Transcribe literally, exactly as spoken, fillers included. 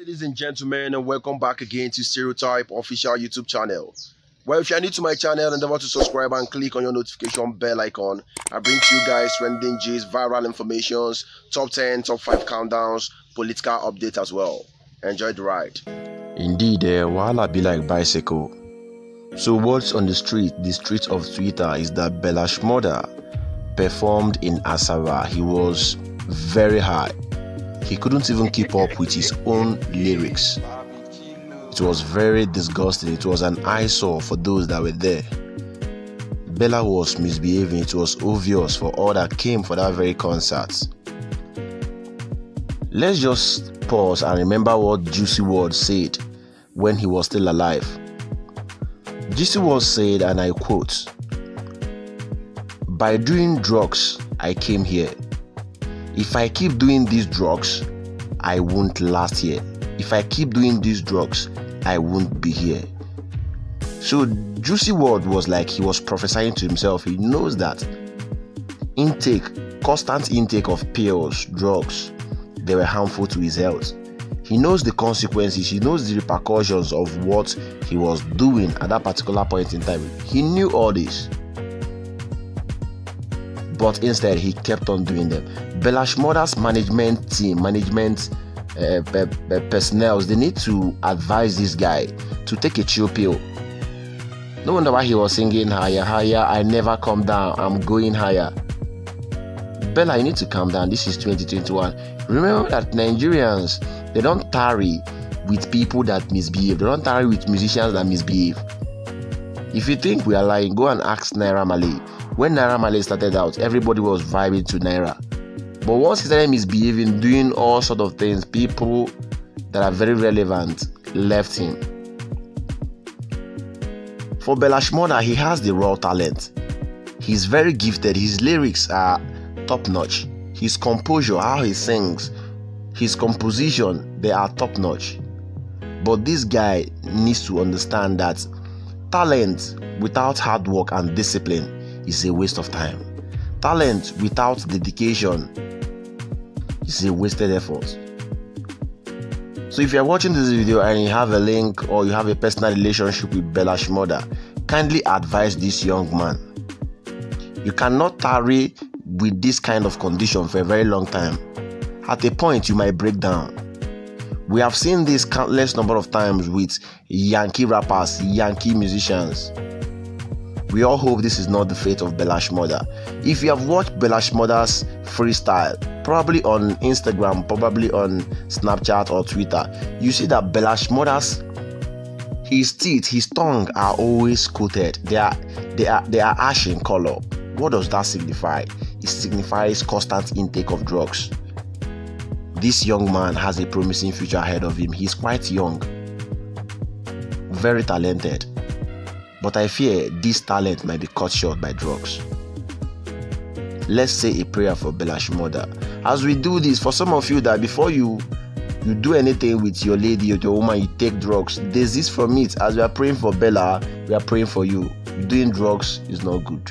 Ladies and gentlemen, and welcome back again to Stereotype Official YouTube channel. Well, if you are new to my channel and want to subscribe and click on your notification bell icon, I bring to you guys trending gist, viral informations, top ten, top five countdowns, political updates as well. Enjoy the ride. Indeed, uh, wahala be like bicycle. So what's on the street, the streets of Twitter, is that Bella Shmurda performed in Asaba. He was very high. He couldn't even keep up with his own lyrics. It was very disgusting. It was an eyesore for those that were there. Bella was misbehaving. It was obvious for all that came for that very concert. Let's just pause and remember what Juicy Ward said when he was still alive. Juicy Ward said, and I quote, "By doing drugs, I came here. If I keep doing these drugs, I won't last here. If I keep doing these drugs, I won't be here." So Juicy Ward was like, he was prophesying to himself. He knows that intake, constant intake of pills, drugs, they were harmful to his health. He knows the consequences. He knows the repercussions of what he was doing at that particular point in time. He knew all this. But instead, he kept on doing them. Bella Shmurda's management team, management uh, pe pe personnel, they need to advise this guy to take a chill pill. No wonder why he was singing higher, higher, I never come down, I'm going higher. Bella, you need to calm down. This is twenty twenty-one. Remember that Nigerians, they don't tarry with people that misbehave. They don't tarry with musicians that misbehave. If you think we are lying, go and ask Naira Marley. When Naira Marley started out, everybody was vibing to Naira. But once he started misbehaving, doing all sorts of things, people that are very relevant left him. For Bella Shmurda, he has the raw talent. He's very gifted. His lyrics are top-notch. His composure, how he sings, his composition, they are top-notch. But this guy needs to understand that talent without hard work and discipline is a waste of time. Talent without dedication is a wasted effort. So if you are watching this video and you have a link or you have a personal relationship with Bella Shmurda, kindly advise this young man. You cannot tarry with this kind of condition for a very long time. At a point, you might break down. We have seen this countless number of times with Yankee rappers, Yankee musicians. We all hope this is not the fate of Bella Shmurda. If you have watched Bella Shmurda's freestyle, probably on Instagram, probably on Snapchat or Twitter, you see that Bella Shmurda's, his teeth, his tongue are always coated. They are, they are, they are ash in color. What does that signify? It signifies constant intake of drugs. This young man has a promising future ahead of him. He's quite young, very talented. But I fear this talent might be cut short by drugs. Let's say a prayer for Bella Shmurda. As we do this, for some of you that before you you do anything with your lady or your woman, you take drugs, desist from it. As we are praying for Bella, we are praying for you. Doing drugs is not good.